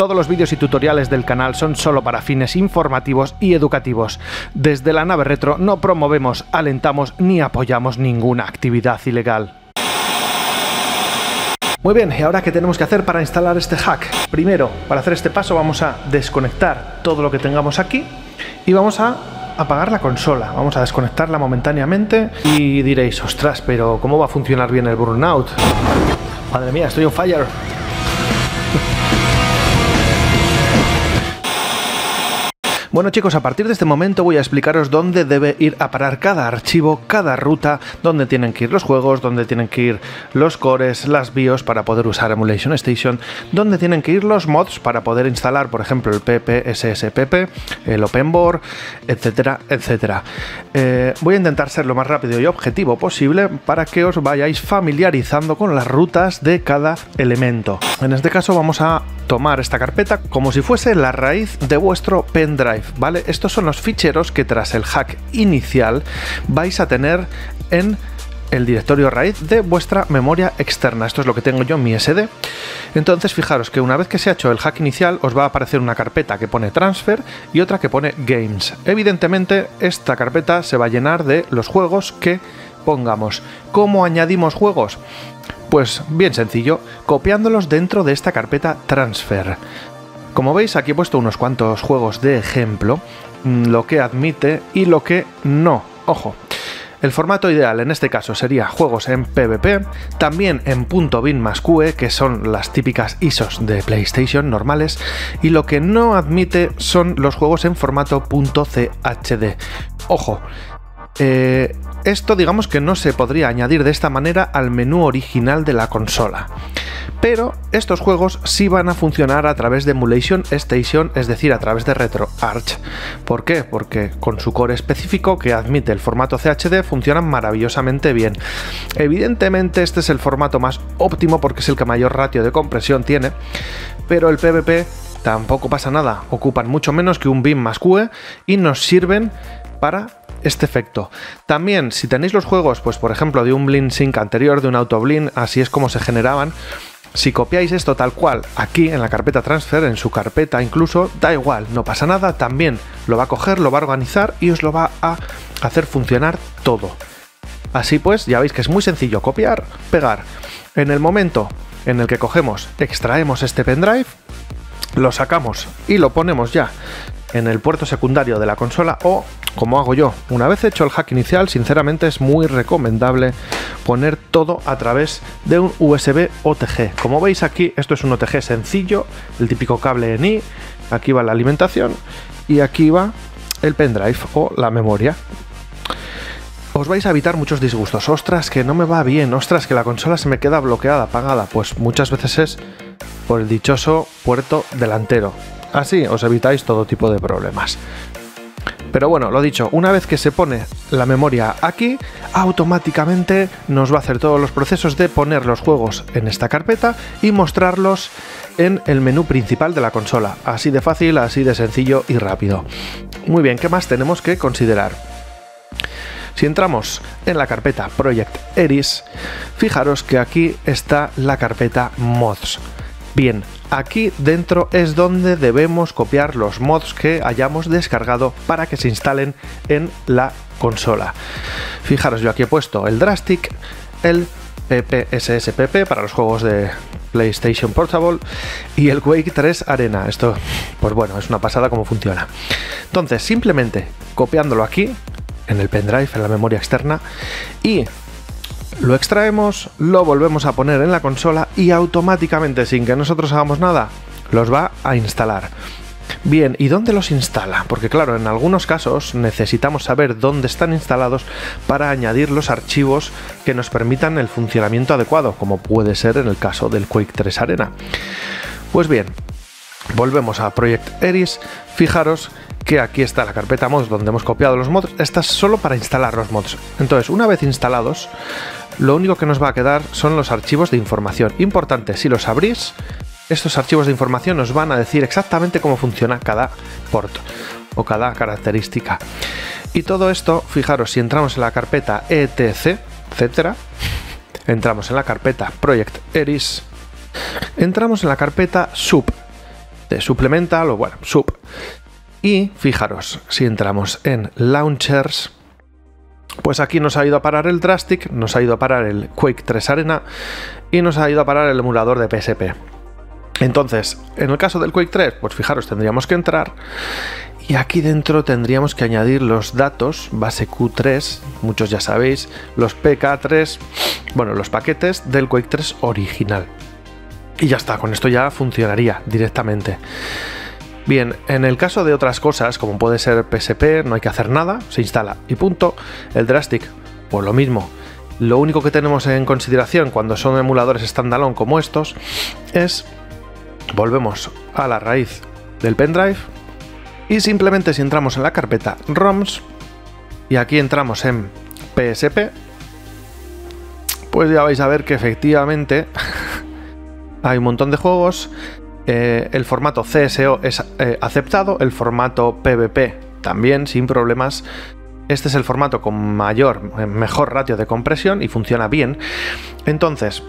Todos los vídeos y tutoriales del canal son solo para fines informativos y educativos. Desde la nave retro no promovemos, alentamos ni apoyamos ninguna actividad ilegal. Muy bien, ¿y ahora qué tenemos que hacer para instalar este hack? Primero, para hacer este paso vamos a desconectar todo lo que tengamos aquí y vamos a apagar la consola. Vamos a desconectarla momentáneamente y diréis, ostras, pero ¿cómo va a funcionar bien el Burnout? Madre mía, estoy on fire. Bueno chicos, a partir de este momento voy a explicaros dónde debe ir a parar cada archivo, cada ruta, dónde tienen que ir los juegos, dónde tienen que ir los cores, las BIOS para poder usar Emulation Station, dónde tienen que ir los mods para poder instalar, por ejemplo, el PPSSPP, el OpenBOR, etcétera, etcétera. Voy a intentar ser lo más rápido y objetivo posible para que os vayáis familiarizando con las rutas de cada elemento. En este caso vamos a tomar esta carpeta como si fuese la raíz de vuestro pendrive. ¿Vale? Estos son los ficheros que tras el hack inicial vais a tener en el directorio raíz de vuestra memoria externa. Esto es lo que tengo yo en mi SD. Entonces fijaros que una vez que se ha hecho el hack inicial os va a aparecer una carpeta que pone transfer y otra que pone games. Evidentemente esta carpeta se va a llenar de los juegos que pongamos. ¿Cómo añadimos juegos? Pues bien sencillo, copiándolos dentro de esta carpeta transfer. Como veis, aquí he puesto unos cuantos juegos de ejemplo, lo que admite y lo que no. Ojo, el formato ideal en este caso sería juegos en PvP, también en .bin+qe, que son las típicas ISOs de PlayStation normales, y lo que no admite son los juegos en formato .chd. Ojo, esto digamos que no se podría añadir de esta manera al menú original de la consola. Pero estos juegos sí van a funcionar a través de Emulation Station, es decir, a través de RetroArch. ¿Por qué? Porque con su core específico que admite el formato CHD funcionan maravillosamente bien. Evidentemente este es el formato más óptimo porque es el que mayor ratio de compresión tiene, pero el PvP tampoco pasa nada, ocupan mucho menos que un bin+qe y nos sirven para este efecto. También si tenéis los juegos, pues por ejemplo de un BleemSync anterior, de un autoBleem, así es como se generaban. Si copiáis esto tal cual aquí en la carpeta transfer, en su carpeta incluso, da igual, no pasa nada, también lo va a coger, lo va a organizar y os lo va a hacer funcionar todo. Así pues, ya veis que es muy sencillo copiar, pegar. En el momento en el que cogemos, extraemos este pendrive, lo sacamos y lo ponemos ya en el puerto secundario de la consola o, como hago yo, una vez hecho el hack inicial, sinceramente es muy recomendable poner todo a través de un USB OTG. Como veis aquí, esto es un OTG sencillo, el típico cable en I, aquí va la alimentación y aquí va el pendrive o la memoria. Os vais a evitar muchos disgustos. Ostras, que no me va bien, ostras, que la consola se me queda bloqueada, apagada. Pues muchas veces es por el dichoso puerto delantero. Así os evitáis todo tipo de problemas. Pero bueno, lo dicho, una vez que se pone la memoria aquí, automáticamente nos va a hacer todos los procesos de poner los juegos en esta carpeta y mostrarlos en el menú principal de la consola. Así de fácil, así de sencillo y rápido. Muy bien, ¿qué más tenemos que considerar? Si entramos en la carpeta Project Eris, fijaros que aquí está la carpeta Mods. Bien, aquí dentro es donde debemos copiar los mods que hayamos descargado para que se instalen en la consola. Fijaros, yo aquí he puesto el Drastic, el PPSSPP para los juegos de PlayStation Portable y el Quake 3 Arena. Esto, pues bueno, es una pasada cómo funciona. Entonces, simplemente copiándolo aquí, en el pendrive, en la memoria externa, y lo extraemos, lo volvemos a poner en la consola y automáticamente, sin que nosotros hagamos nada, los va a instalar. Bien, ¿y dónde los instala? Porque claro, en algunos casos necesitamos saber dónde están instalados para añadir los archivos que nos permitan el funcionamiento adecuado, como puede ser en el caso del Quake 3 Arena. Pues bien, volvemos a Project Eris, fijaros que aquí está la carpeta mods donde hemos copiado los mods. Esta es solo para instalar los mods. Entonces, una vez instalados, lo único que nos va a quedar son los archivos de información. Importante, si los abrís, estos archivos de información nos van a decir exactamente cómo funciona cada port o cada característica. Y todo esto, fijaros, si entramos en la carpeta etc, etcétera, entramos en la carpeta Project Eris, entramos en la carpeta sub. de Supplemental o bueno, Sub. Y fijaros, si entramos en Launchers, pues aquí nos ha ido a parar el Drastic, nos ha ido a parar el Quake 3 Arena y nos ha ido a parar el emulador de PSP. Entonces, en el caso del Quake 3, pues fijaros, tendríamos que entrar y aquí dentro tendríamos que añadir los datos, base Q3, muchos ya sabéis, los PK3, bueno, los paquetes del Quake 3 original. Y ya está, con esto ya funcionaría directamente. Bien, en el caso de otras cosas, como puede ser PSP, no hay que hacer nada, se instala y punto. El Drastic, pues lo mismo. Lo único que tenemos en consideración cuando son emuladores standalone como estos es, volvemos a la raíz del pendrive y simplemente si entramos en la carpeta ROMs y aquí entramos en PSP, pues ya vais a ver que efectivamente hay un montón de juegos. El formato CSO es aceptado, el formato PVP también, sin problemas. Este es el formato con mejor ratio de compresión y funciona bien. Entonces,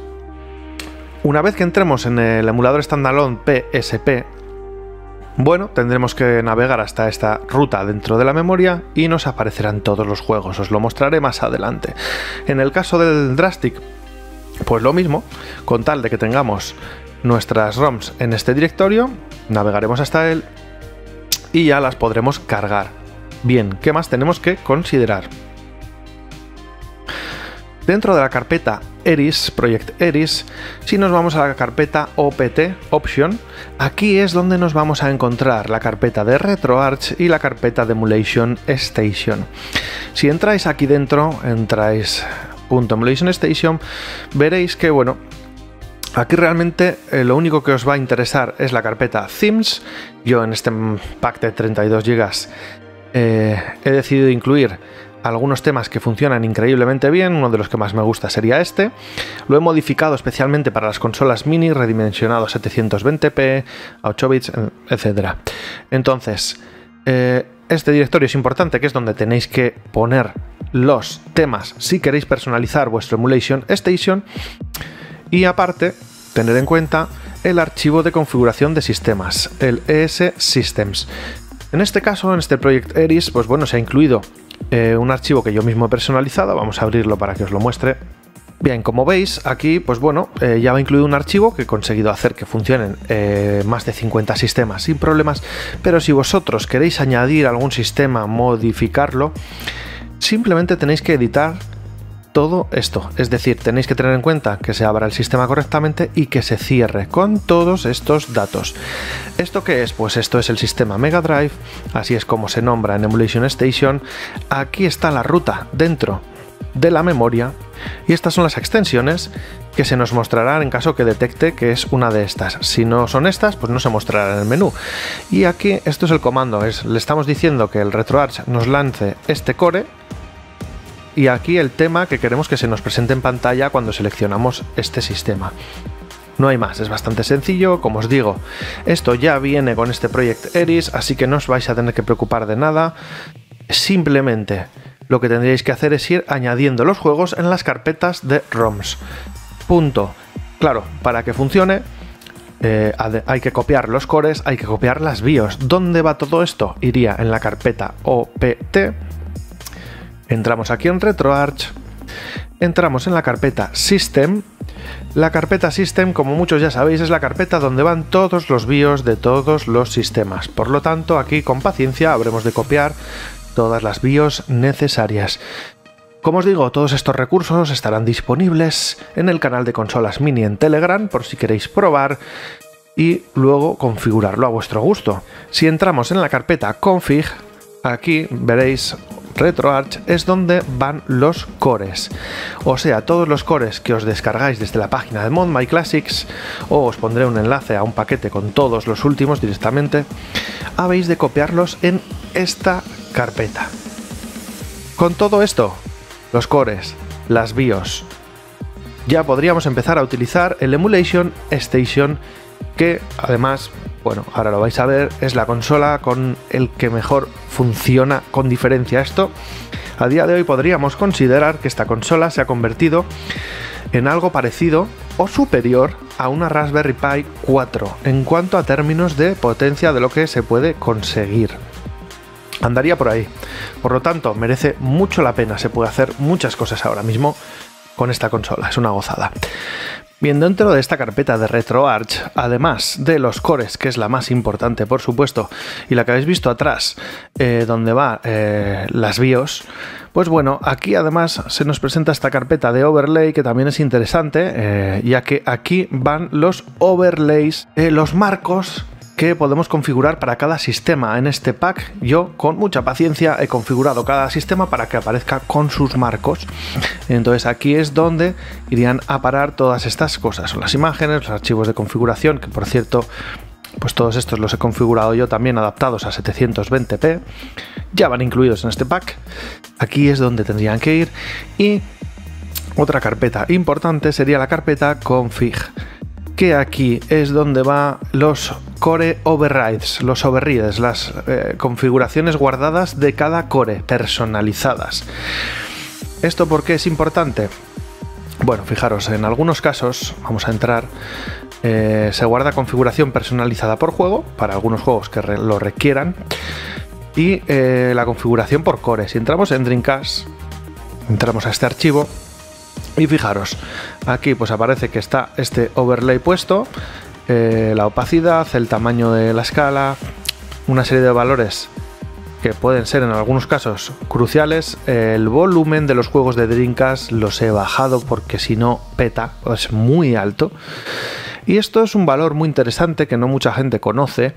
una vez que entremos en el emulador standalone PSP, bueno, tendremos que navegar hasta esta ruta dentro de la memoria y nos aparecerán todos los juegos. Os lo mostraré más adelante. En el caso del Drastic, pues lo mismo, con tal de que tengamos nuestras ROMs en este directorio, navegaremos hasta él y ya las podremos cargar. Bien, ¿qué más tenemos que considerar? Dentro de la carpeta Eris, Project Eris, si nos vamos a la carpeta OPT, Option, aquí es donde nos vamos a encontrar la carpeta de RetroArch y la carpeta de Emulation Station. Si entráis aquí dentro, entráis .emulation Station, veréis que, bueno, aquí realmente lo único que os va a interesar es la carpeta Themes. Yo en este pack de 32 GB he decidido incluir algunos temas que funcionan increíblemente bien. Uno de los que más me gusta sería este. Lo he modificado especialmente para las consolas mini, redimensionado a 720p, a 8 bits, etc. Entonces, este directorio es importante, que es donde tenéis que poner los temas si queréis personalizar vuestro Emulation Station. Y aparte, tener en cuenta el archivo de configuración de sistemas, el ES Systems. En este caso, en este Project Eris, pues bueno, se ha incluido un archivo que yo mismo he personalizado. Vamos a abrirlo para que os lo muestre. Bien, como veis, aquí, pues bueno, ya va incluido un archivo que he conseguido hacer que funcionen más de 50 sistemas sin problemas. Pero si vosotros queréis añadir algún sistema, modificarlo, simplemente tenéis que editar todo esto, es decir, tenéis que tener en cuenta que se abra el sistema correctamente y que se cierre con todos estos datos. ¿Esto qué es? Pues esto es el sistema Mega Drive, así es como se nombra en Emulation Station. Aquí está la ruta dentro de la memoria y estas son las extensiones que se nos mostrarán en caso que detecte que es una de estas. Si no son estas, pues no se mostrará en el menú. Y aquí esto es el comando, le estamos diciendo que el RetroArch nos lance este core. Y aquí el tema que queremos que se nos presente en pantalla cuando seleccionamos este sistema. No hay más, es bastante sencillo. Como os digo, esto ya viene con este Project Eris, así que no os vais a tener que preocupar de nada. Simplemente lo que tendríais que hacer es ir añadiendo los juegos en las carpetas de ROMs. Punto. Claro, para que funcione hay que copiar los cores, hay que copiar las BIOS. ¿Dónde va todo esto? Iría en la carpeta OPT. Entramos aquí en RetroArch, entramos en la carpeta System. La carpeta System, como muchos ya sabéis, es la carpeta donde van todos los BIOS de todos los sistemas. Por lo tanto, aquí con paciencia habremos de copiar todas las BIOS necesarias. Como os digo, todos estos recursos estarán disponibles en el canal de Consolas Mini en Telegram, por si queréis probar y luego configurarlo a vuestro gusto. Si entramos en la carpeta Config, aquí veréis RetroArch, es donde van los cores, o sea, todos los cores que os descargáis desde la página de Mod My Classics, o os pondré un enlace a un paquete con todos los últimos directamente, habéis de copiarlos en esta carpeta. Con todo esto, los cores, las BIOS, ya podríamos empezar a utilizar el Emulation Station, que además, bueno, ahora lo vais a ver, es la consola con el que mejor funciona con diferencia esto. A día de hoy podríamos considerar que esta consola se ha convertido en algo parecido o superior a una Raspberry Pi 4 en cuanto a términos de potencia de lo que se puede conseguir. Andaría por ahí. Por lo tanto, merece mucho la pena. Se puede hacer muchas cosas ahora mismo con esta consola. Es una gozada. Bien, dentro de esta carpeta de RetroArch, además de los cores, que es la más importante, por supuesto, y la que habéis visto atrás, donde va las BIOS, pues bueno, aquí además se nos presenta esta carpeta de overlay, que también es interesante, ya que aquí van los overlays, los marcos que podemos configurar para cada sistema. En este pack yo con mucha paciencia he configurado cada sistema para que aparezca con sus marcos. Entonces aquí es donde irían a parar todas estas cosas, las imágenes, los archivos de configuración, que por cierto, pues todos estos los he configurado yo también adaptados a 720p, ya van incluidos en este pack. Aquí es donde tendrían que ir. Y otra carpeta importante sería la carpeta config, que aquí es donde va los core overrides, las configuraciones guardadas de cada core, personalizadas. ¿Esto por qué es importante? Bueno, fijaros, en algunos casos, vamos a entrar, se guarda configuración personalizada por juego, para algunos juegos que lo requieran, y la configuración por core. Si entramos en Dreamcast, entramos a este archivo, y fijaros, aquí pues aparece que está este overlay puesto, la opacidad, el tamaño de la escala, una serie de valores que pueden ser en algunos casos cruciales. El volumen de los juegos de Dreamcast los he bajado porque si no peta, es muy alto. Y esto es un valor muy interesante que no mucha gente conoce.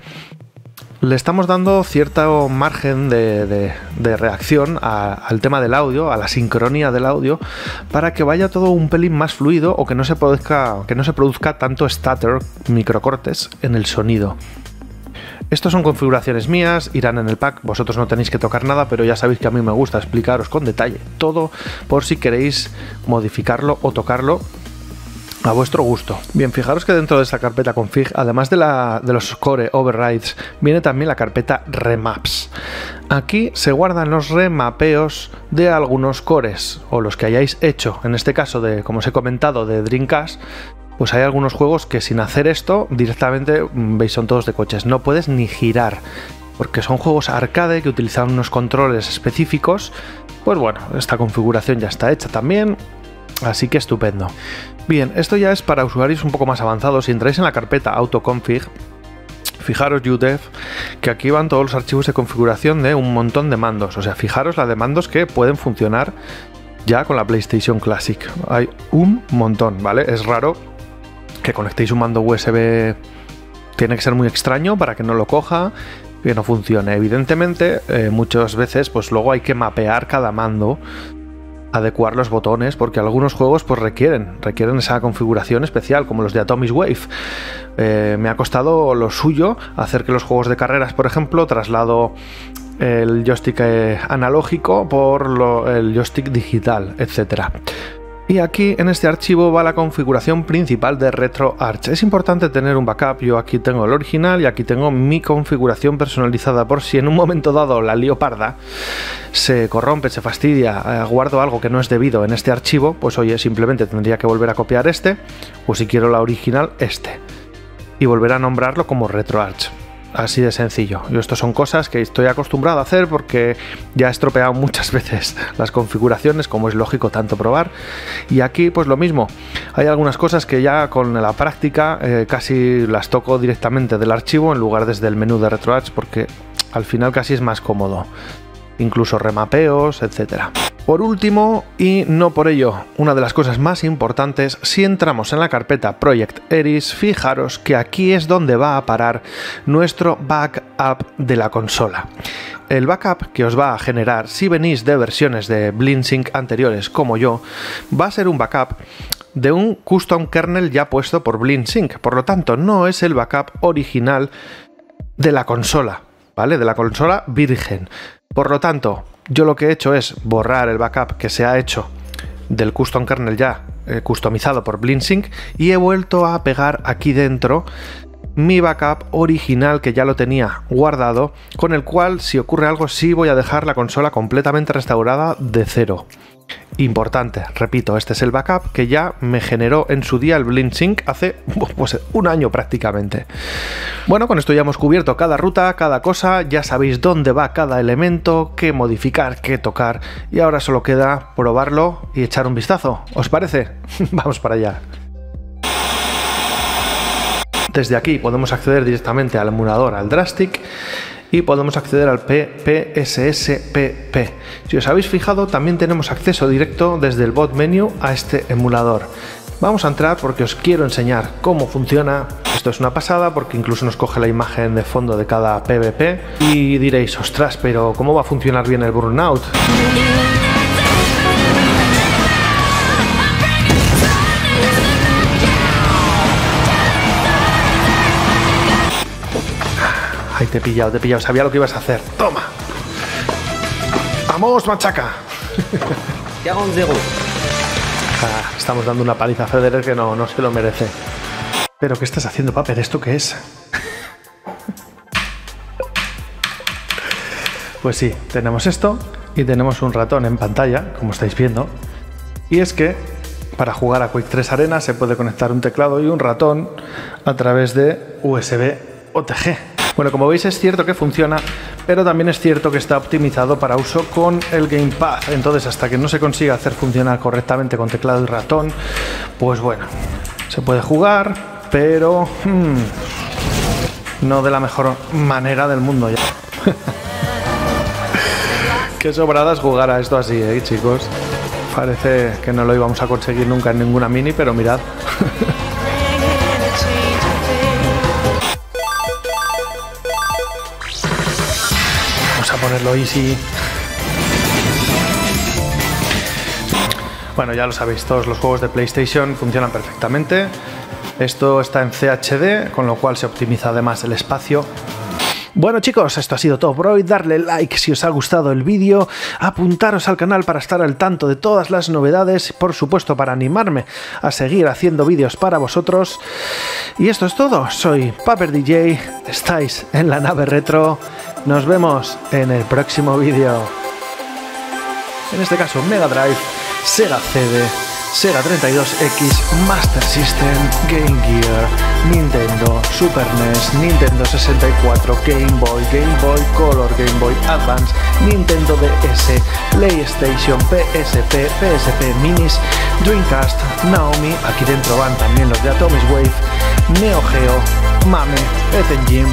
Le estamos dando cierto margen de reacción al tema del audio, a la sincronía del audio, para que vaya todo un pelín más fluido o que no se produzca tanto stutter, microcortes, en el sonido. Estas son configuraciones mías, irán en el pack, vosotros no tenéis que tocar nada, pero ya sabéis que a mí me gusta explicaros con detalle todo por si queréis modificarlo o tocarlo a vuestro gusto. Bien, fijaros que dentro de esta carpeta config, además de los core overrides, viene también la carpeta remaps. Aquí se guardan los remapeos de algunos cores, o los que hayáis hecho. En este caso, como os he comentado, de Dreamcast, pues hay algunos juegos que sin hacer esto, directamente, veis, son todos de coches. No puedes ni girar, porque son juegos arcade que utilizan unos controles específicos. Pues bueno, esta configuración ya está hecha también, así que estupendo. Bien, esto ya es para usuarios un poco más avanzados. Si entráis en la carpeta autoconfig, fijaros UDEV, que aquí van todos los archivos de configuración de un montón de mandos. O sea, fijaros la de mandos que pueden funcionar ya con la PlayStation Classic. Hay un montón, ¿vale? Es raro que conectéis un mando USB, tiene que ser muy extraño para que no lo coja, que no funcione. Evidentemente, muchas veces pues luego hay que mapear cada mando, adecuar los botones, porque algunos juegos pues requieren esa configuración especial, como los de Atomiswave. Me ha costado lo suyo hacer que los juegos de carreras, por ejemplo, traslado el joystick analógico por el joystick digital, etcétera. Y aquí en este archivo va la configuración principal de RetroArch. Es importante tener un backup. Yo aquí tengo el original y aquí tengo mi configuración personalizada por si en un momento dado la lío parda, se corrompe, se fastidia, guardo algo que no es debido en este archivo, pues oye, simplemente tendría que volver a copiar este, o si quiero la original, este, y volver a nombrarlo como RetroArch. Así de sencillo. Yo esto son cosas que estoy acostumbrado a hacer porque ya he estropeado muchas veces las configuraciones, como es lógico, tanto probar. Y aquí pues lo mismo. Hay algunas cosas que ya con la práctica casi las toco directamente del archivo en lugar desde el menú de RetroArch, porque al final casi es más cómodo. Incluso remapeos, etcétera. Por último, y no por ello una de las cosas más importantes, si entramos en la carpeta Project Eris, fijaros que aquí es donde va a parar nuestro backup de la consola. El backup que os va a generar, si venís de versiones de BleemSync anteriores como yo, va a ser un backup de un custom kernel ya puesto por BleemSync. Por lo tanto, no es el backup original de la consola, ¿vale? De la consola virgen. Por lo tanto, yo lo que he hecho es borrar el backup que se ha hecho del custom kernel ya customizado por BleemSync y he vuelto a pegar aquí dentro mi backup original que ya lo tenía guardado, con el cual si ocurre algo sí voy a dejar la consola completamente restaurada de cero. Importante, repito, este es el backup que ya me generó en su día el BleemSync hace pues, un año prácticamente. Bueno, con esto ya hemos cubierto cada ruta, cada cosa, ya sabéis dónde va cada elemento, qué modificar, qué tocar, y ahora solo queda probarlo y echar un vistazo. ¿Os parece? Vamos para allá. Desde aquí podemos acceder directamente al emulador, al Drastic, y podemos acceder al PPSSPP. Si os habéis fijado, también tenemos acceso directo desde el bot menu a este emulador. Vamos a entrar porque os quiero enseñar cómo funciona. Esto es una pasada porque incluso nos coge la imagen de fondo de cada PvP. Y diréis, ostras, pero ¿cómo va a funcionar bien el Burnout? Ay, te he pillado, sabía lo que ibas a hacer. ¡Toma! ¡Vamos, machaca! Ah, estamos dando una paliza a Federer que no se lo merece. ¿Pero qué estás haciendo, Paper? ¿Esto qué es? Pues sí, tenemos esto y tenemos un ratón en pantalla, como estáis viendo. Y es que para jugar a Quake 3 Arena se puede conectar un teclado y un ratón a través de USB OTG. Bueno, como veis es cierto que funciona, pero también es cierto que está optimizado para uso con el gamepad. Entonces, hasta que no se consiga hacer funcionar correctamente con teclado y ratón, pues bueno, se puede jugar, pero no de la mejor manera del mundo ya. Qué sobradas jugar a esto así, chicos. Parece que no lo íbamos a conseguir nunca en ninguna mini, pero mirad. Ponerlo easy. Bueno, ya lo sabéis, todos los juegos de PlayStation funcionan perfectamente. Esto está en CHD, con lo cual se optimiza además el espacio. Bueno, chicos, esto ha sido todo por hoy. Darle like si os ha gustado el vídeo, apuntaros al canal para estar al tanto de todas las novedades, por supuesto para animarme a seguir haciendo vídeos para vosotros. Y esto es todo. Soy Paper DJ, estáis en la nave retro. Nos vemos en el próximo vídeo. En este caso, Mega Drive, Sega CD, Sega 32X, Master System, Game Gear, Nintendo, Super NES, Nintendo 64, Game Boy Color, Game Boy Advance, Nintendo DS, PlayStation, PSP, PSP Minis, Dreamcast, Naomi, aquí dentro van también los de Atomiswave, Neo Geo, Mame, Pez Engine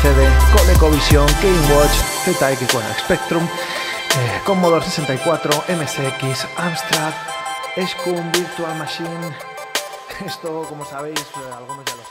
CD, ColecoVision, Game Watch, ZX, bueno, Spectrum, Commodore 64, MSX, Amstrad, SCUMM, Virtual Machine. Esto, como sabéis, algunos ya lo